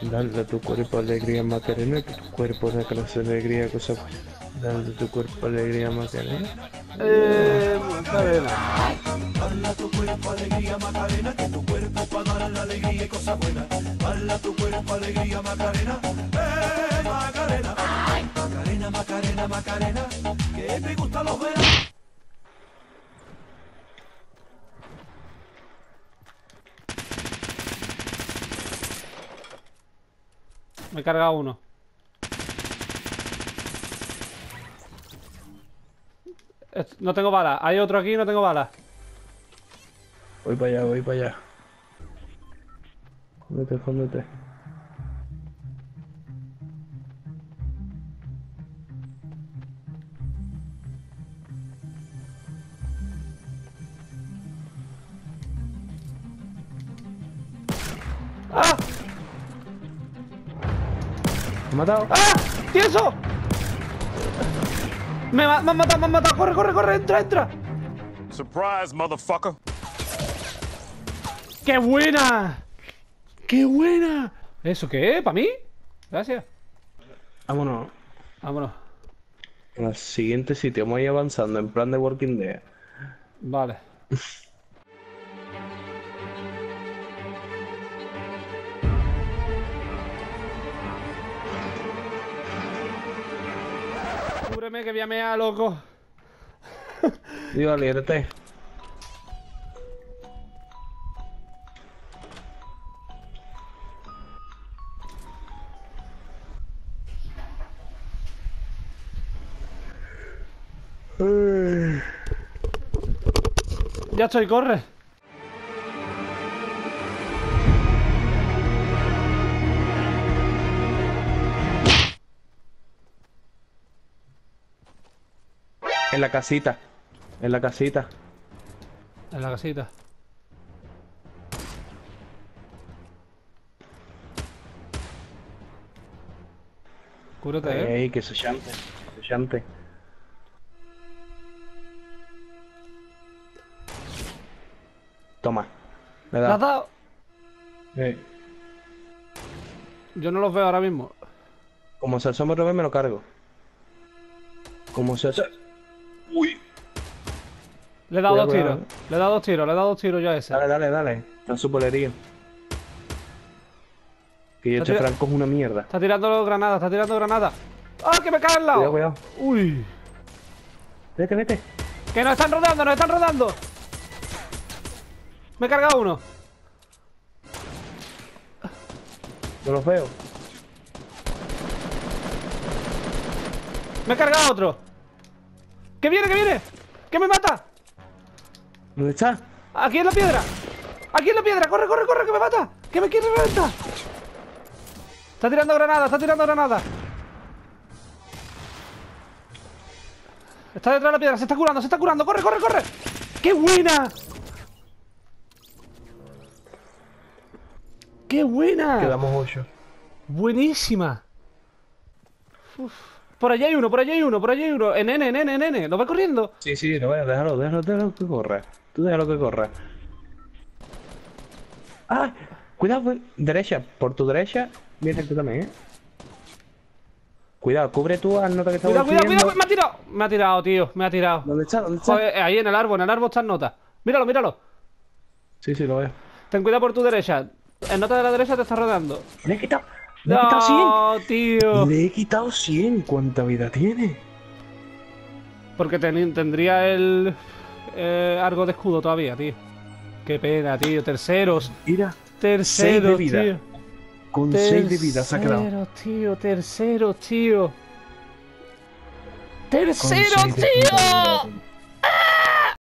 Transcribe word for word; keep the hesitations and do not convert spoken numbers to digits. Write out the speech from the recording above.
Dale a tu cuerpo alegría, Macarena, que tu cuerpo saca las alegrías, cosa buena. Dale a tu cuerpo alegría, Macarena. Eh, Macarena. Dale a tu cuerpo alegría, Macarena, que tu cuerpo para dar la alegría y cosa buena. Dale a tu cuerpo alegría, Macarena. Eh, Macarena. Macarena, Macarena, Macarena, que te gustan los veranos. Me he cargado uno. No tengo balas. Hay otro aquí y no tengo balas. Voy para allá, voy para allá. Jóndete, jóndete. ¡Ah! Me han matado. ¡Ah! ¡Tieso! Me, ma me han matado, me han matado. Corre, corre, corre, entra, entra. Surprise, motherfucker. ¡Qué buena! ¡Qué buena! ¿Eso qué es? ¿Para mí? Gracias. Vámonos. Vámonos. En el siguiente sitio vamos a ir avanzando en plan de Walking Dead. Vale. Cúbreme que voy a mear, loco. Digo, aliérate. Ya estoy, corre. En la casita, en la casita, en la casita. Cúrate, eh. Ey, que se chante, se chante. Toma. ¿Me das? ¿Me has dado? Hey. Yo no los veo ahora mismo. Como se asoma otra vez me lo cargo. Como se asoma... ¡Uy! Le he dado dos tiros. Le he dado dos tiros. Le he dado dos tiros ya a ese. Dale, dale, dale. Está en su polería. Que yo este franco es una mierda. Está tirando granadas. Está tirando granadas. ¡Ah, que me cae al lado! Cuidado, cuidado. ¡Uy! Vete, vete. ¡Que nos están rodando! ¡Nos están rodando! Me he cargado uno. No los veo. Me he cargado otro. ¡Que viene, que viene! ¡Que me mata! ¿Dónde está? ¡Aquí en la piedra! ¡Aquí en la piedra! ¡Corre, corre, corre! ¡Que me mata! ¡Que me quiere reventar! Está tirando granada, está tirando granada. Está detrás de la piedra, se está curando, se está curando. ¡Corre, corre, corre! ¡Qué buena! ¡Qué buena! Quedamos ocho. Buenísima. Uf. Por allá hay uno, por allá hay uno, por allá hay uno. En N, en N, en N. ¿Lo va corriendo? Sí, sí, no, déjalo, déjalo, déjalo que corra. Tú déjalo que corra. ¡Ah! Cuidado, derecha. Por tu derecha, vienes tú también, ¿eh? Cuidado, cubre tú al nota que está. Cuidado, cuidado, cuidado. Me ha tirado. Me ha tirado, tío. Me ha tirado. ¿Dónde está? ¿Dónde está? Joder, ahí en el árbol, en el árbol está el nota. Míralo, míralo. Sí, sí, lo veo. Ten cuidado por tu derecha. El nota de la derecha te está rodando. Le he quitado. Le he quitado cien. No, tío. Le he quitado cien. ¿Cuánta vida tiene? Porque ten, tendría el. Eh, algo de escudo todavía, tío. Qué pena, tío. Terceros. Mira. Terceros, seis de vida. Tío. Con terceros, seis de vida se ha quedado. Terceros, tío. Terceros, tío. Terceros, tío.